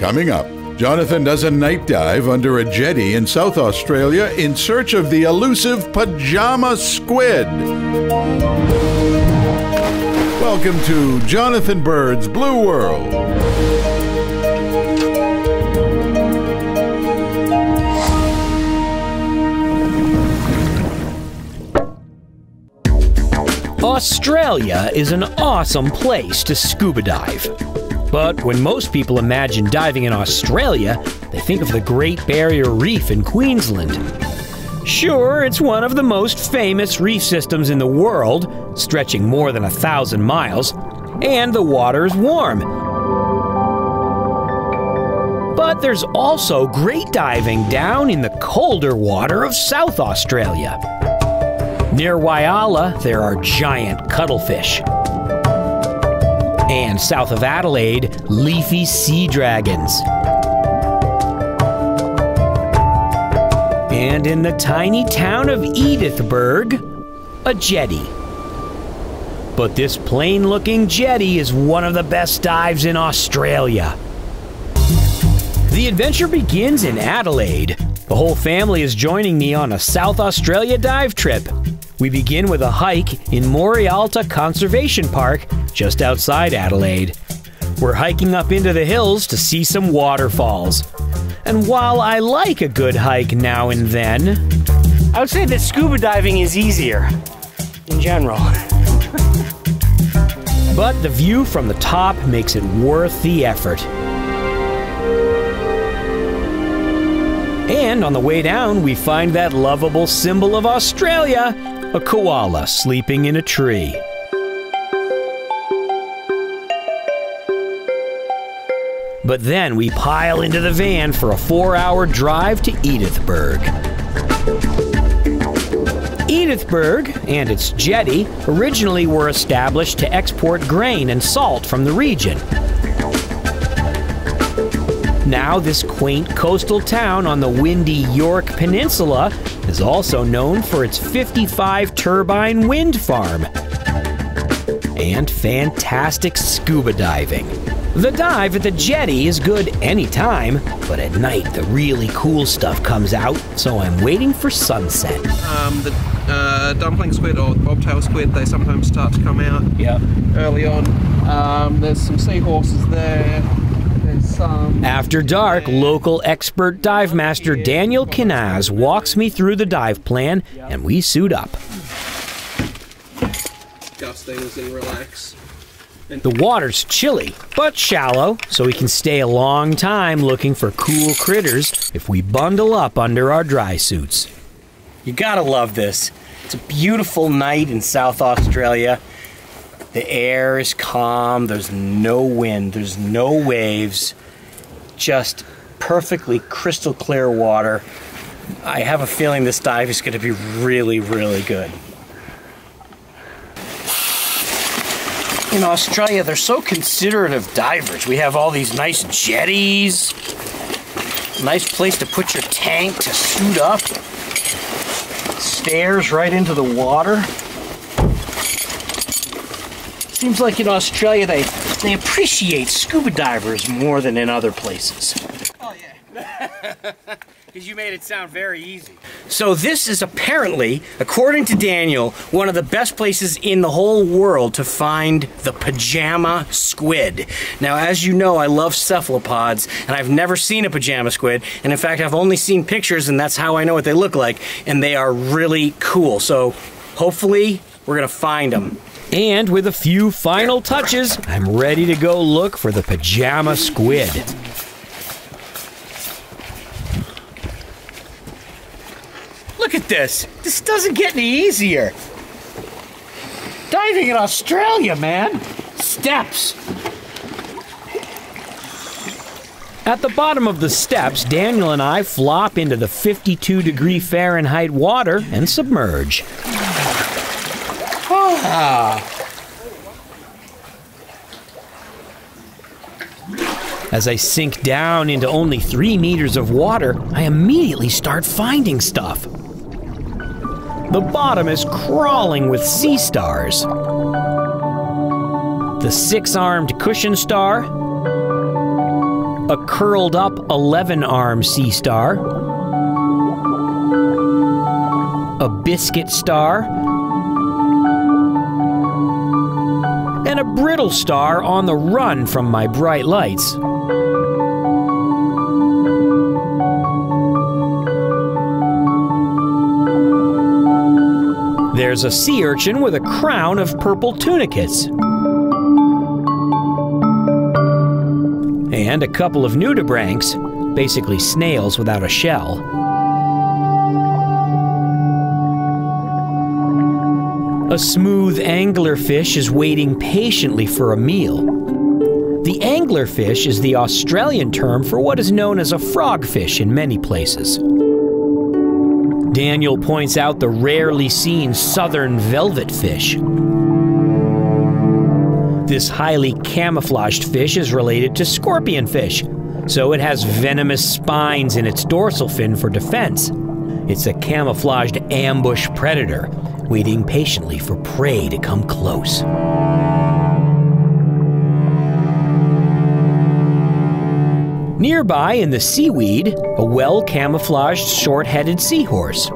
Coming up, Jonathan does a night dive under a jetty in South Australia in search of the elusive pajama squid. Welcome to Jonathan Bird's Blue World. Australia is an awesome place to scuba dive. But when most people imagine diving in Australia, they think of the Great Barrier Reef in Queensland. Sure, it's one of the most famous reef systems in the world, stretching more than 1,000 miles, and the water is warm. But there's also great diving down in the colder water of South Australia. Near Wyalla, there are giant cuttlefish. And south of Adelaide, leafy sea dragons. And in the tiny town of Edithburgh, a jetty. But this plain-looking jetty is one of the best dives in Australia. The adventure begins in Adelaide. The whole family is joining me on a South Australia dive trip. We begin with a hike in Morialta Conservation Park, just outside Adelaide. We're hiking up into the hills to see some waterfalls. And while I like a good hike now and then, I would say that scuba diving is easier, in general. But the view from the top makes it worth the effort. And on the way down, we find that lovable symbol of Australia, a koala sleeping in a tree. But then we pile into the van for a 4-hour drive to Edithburgh. Edithburgh and its jetty originally were established to export grain and salt from the region. Now this quaint coastal town on the windy Yorke Peninsula is also known for its 55-turbine wind farm and fantastic scuba diving. The dive at the jetty is good anytime, but at night the really cool stuff comes out, so I'm waiting for sunset. The dumpling squid or bobtail squid, they sometimes start to come out early on. There's some seahorses there. After dark, local expert dive master Daniel Kinaz walks me through the dive plan, and we suit up. Adjust things and relax. The water's chilly, but shallow, so we can stay a long time looking for cool critters if we bundle up under our dry suits. You gotta love this. It's a beautiful night in South Australia. The air is calm, there's no wind, there's no waves, just perfectly crystal clear water. I have a feeling this dive is going to be really, really good. In Australia, they're so considerate of divers. We have all these nice jetties, nice place to put your tank to suit up, stairs right into the water. Seems like in Australia they appreciate scuba divers more than in other places. Oh yeah. Because you made it sound very easy. So this is apparently, according to Daniel, one of the best places in the whole world to find the pajama squid. Now, as you know, I love cephalopods, and I've never seen a pajama squid, and in fact I've only seen pictures, and that's how I know what they look like, and they are really cool. So hopefully we're gonna find them. And with a few final touches, I'm ready to go look for the pajama squid. Look at this! This doesn't get any easier! Diving in Australia, man! Steps! At the bottom of the steps, Daniel and I flop into the 52-degree Fahrenheit water and submerge. As I sink down into only 3 meters of water, I immediately start finding stuff. The bottom is crawling with sea stars, the 6-armed cushion star, a curled-up 11-armed sea star, a biscuit star, and a brittle star on the run from my bright lights. There's a sea urchin with a crown of purple tunicates. And a couple of nudibranchs, basically snails without a shell. A smooth anglerfish is waiting patiently for a meal. The anglerfish is the Australian term for what is known as a frogfish in many places. Daniel points out the rarely seen southern velvet fish. This highly camouflaged fish is related to scorpion fish, so it has venomous spines in its dorsal fin for defense. It's a camouflaged ambush predator, waiting patiently for prey to come close. Nearby in the seaweed, a well-camouflaged short-headed seahorse.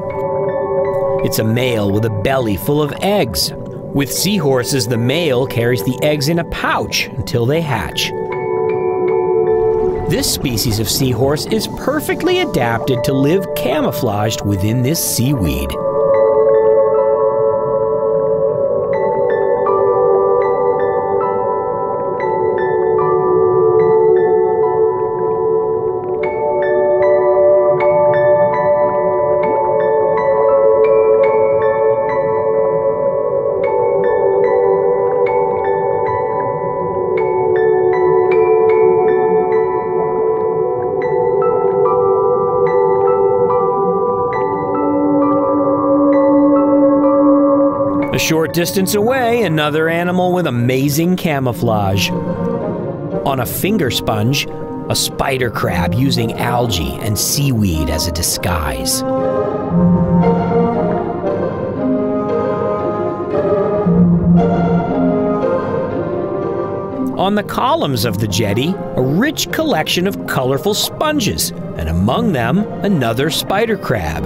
It's a male with a belly full of eggs. With seahorses, the male carries the eggs in a pouch until they hatch. This species of seahorse is perfectly adapted to live camouflaged within this seaweed. A short distance away, another animal with amazing camouflage. On a finger sponge, a spider crab using algae and seaweed as a disguise. On the columns of the jetty, a rich collection of colorful sponges, and among them, another spider crab.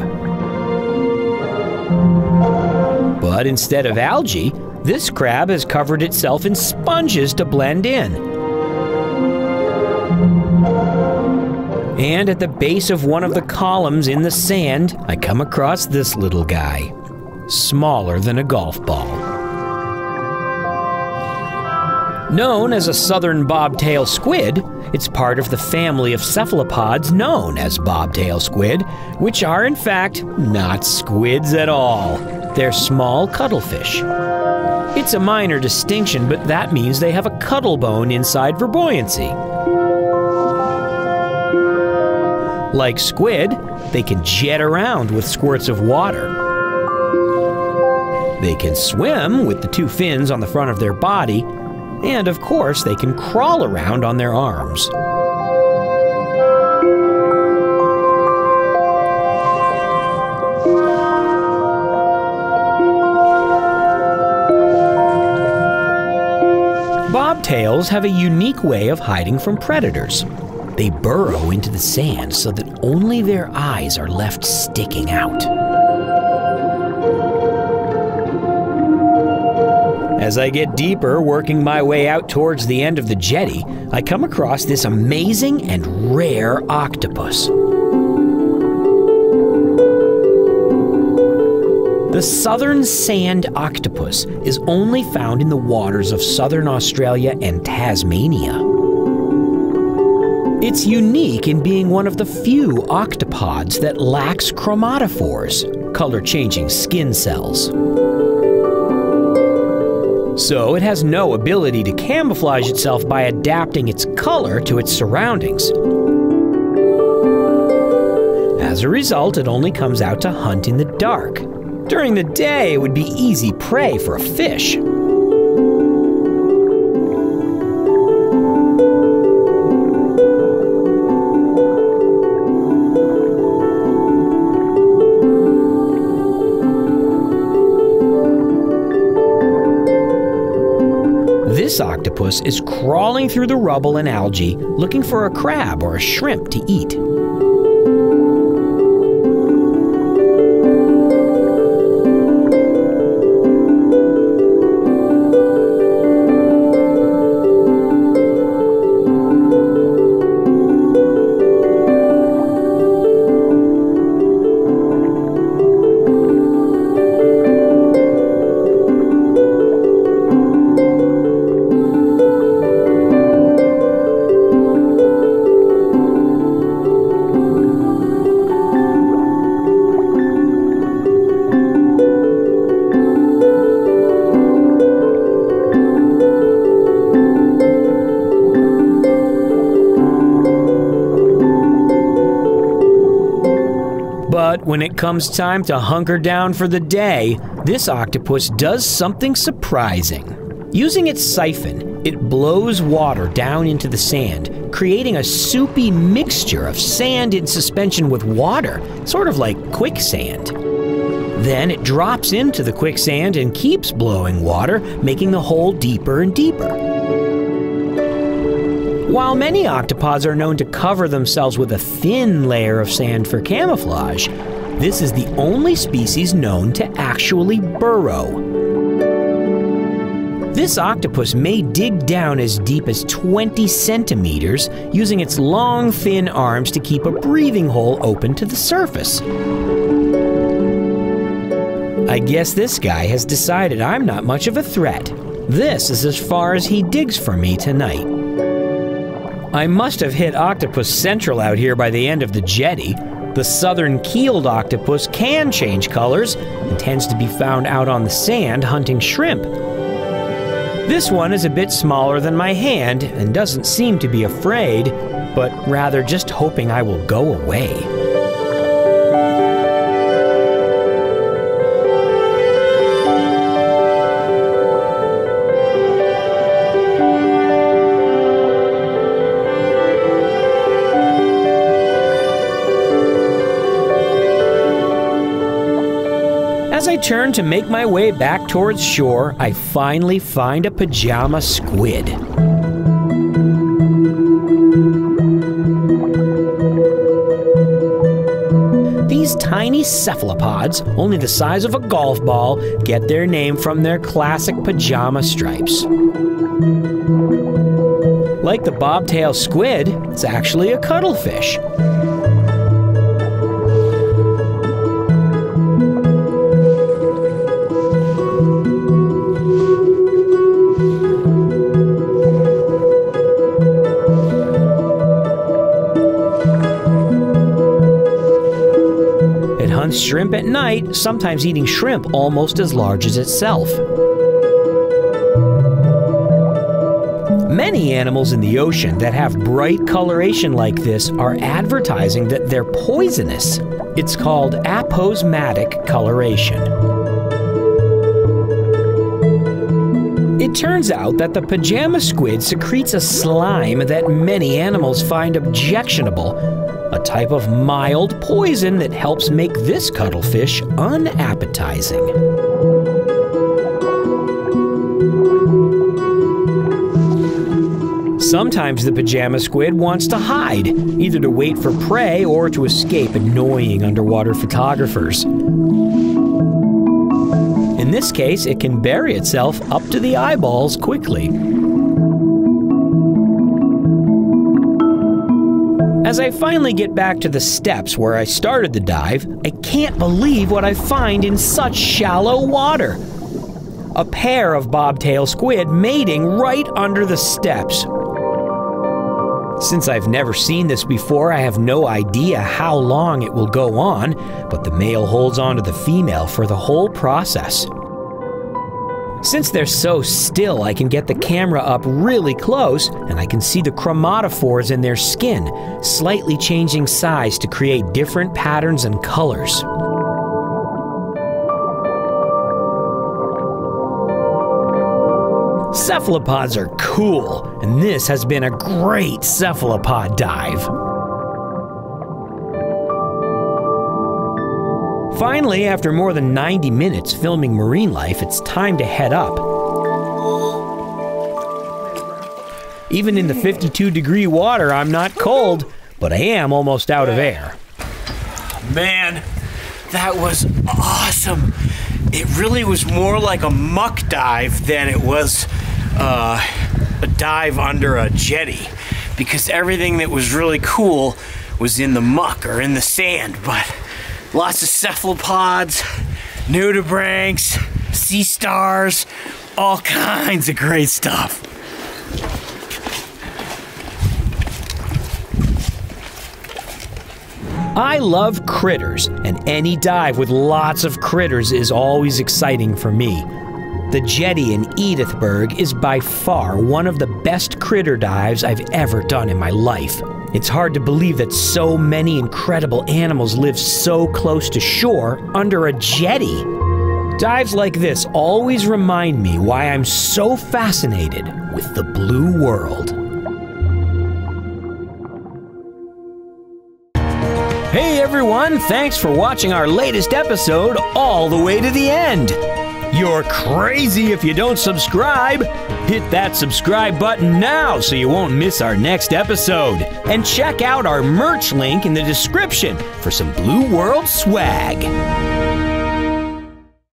But instead of algae, this crab has covered itself in sponges to blend in. And at the base of one of the columns in the sand, I come across this little guy, smaller than a golf ball. Known as a southern bobtail squid, it's part of the family of cephalopods known as bobtail squid, which are in fact not squids at all. They're small cuttlefish. It's a minor distinction, but that means they have a cuttlebone inside for buoyancy. Like squid, they can jet around with squirts of water. They can swim with the two fins on the front of their body, and of course, they can crawl around on their arms. Bobtails have a unique way of hiding from predators. They burrow into the sand so that only their eyes are left sticking out. As I get deeper, working my way out towards the end of the jetty, I come across this amazing and rare octopus. The southern sand octopus is only found in the waters of southern Australia and Tasmania. It's unique in being one of the few octopods that lacks chromatophores, color-changing skin cells. So it has no ability to camouflage itself by adapting its color to its surroundings. As a result, it only comes out to hunt in the dark. During the day, it would be easy prey for a fish. octopus is crawling through the rubble and algae looking for a crab or a shrimp to eat. But when it comes time to hunker down for the day, this octopus does something surprising. Using its siphon, it blows water down into the sand, creating a soupy mixture of sand in suspension with water, sort of like quicksand. Then it drops into the quicksand and keeps blowing water, making the hole deeper and deeper. While many octopods are known to cover themselves with a thin layer of sand for camouflage, this is the only species known to actually burrow. This octopus may dig down as deep as 20 centimeters, using its long, thin arms to keep a breathing hole open to the surface. I guess this guy has decided I'm not much of a threat. This is as far as he digs for me tonight. I must have hit Octopus Central out here by the end of the jetty. The southern keeled octopus can change colors and tends to be found out on the sand hunting shrimp. This one is a bit smaller than my hand and doesn't seem to be afraid, but rather just hoping I will go away. As I turn to make my way back towards shore, I finally find a pajama squid. These tiny cephalopods, only the size of a golf ball, get their name from their classic pajama stripes. Like the bobtail squid, it's actually a cuttlefish. Shrimp at night, sometimes eating shrimp almost as large as itself. Many animals in the ocean that have bright coloration like this are advertising that they're poisonous. It's called aposematic coloration. It turns out that the pajama squid secretes a slime that many animals find objectionable, a type of mild poison that helps make this cuttlefish unappetizing. Sometimes the pajama squid wants to hide, either to wait for prey or to escape annoying underwater photographers. In this case, it can bury itself up to the eyeballs quickly. As I finally get back to the steps where I started the dive, I can't believe what I find in such shallow water. A pair of bobtail squid mating right under the steps. Since I've never seen this before, I have no idea how long it will go on, but the male holds on to the female for the whole process. Since they're so still, I can get the camera up really close, and I can see the chromatophores in their skin, slightly changing size to create different patterns and colors. Cephalopods are cool, and this has been a great cephalopod dive. Finally, after more than 90 minutes filming marine life, it's time to head up. Even in the 52-degree water, I'm not cold, but I am almost out of air. Man, that was awesome. It really was more like a muck dive than it was a dive under a jetty, because everything that was really cool was in the muck or in the sand, but lots of cephalopods, nudibranchs, sea stars, all kinds of great stuff. I love critters, and any dive with lots of critters is always exciting for me. The jetty in Edithburgh is by far one of the best critter dives I've ever done in my life. It's hard to believe that so many incredible animals live so close to shore under a jetty. Dives like this always remind me why I'm so fascinated with the blue world. Hey everyone, thanks for watching our latest episode all the way to the end. You're crazy if you don't subscribe. Hit that subscribe button now so you won't miss our next episode. And check out our merch link in the description for some Blue World swag.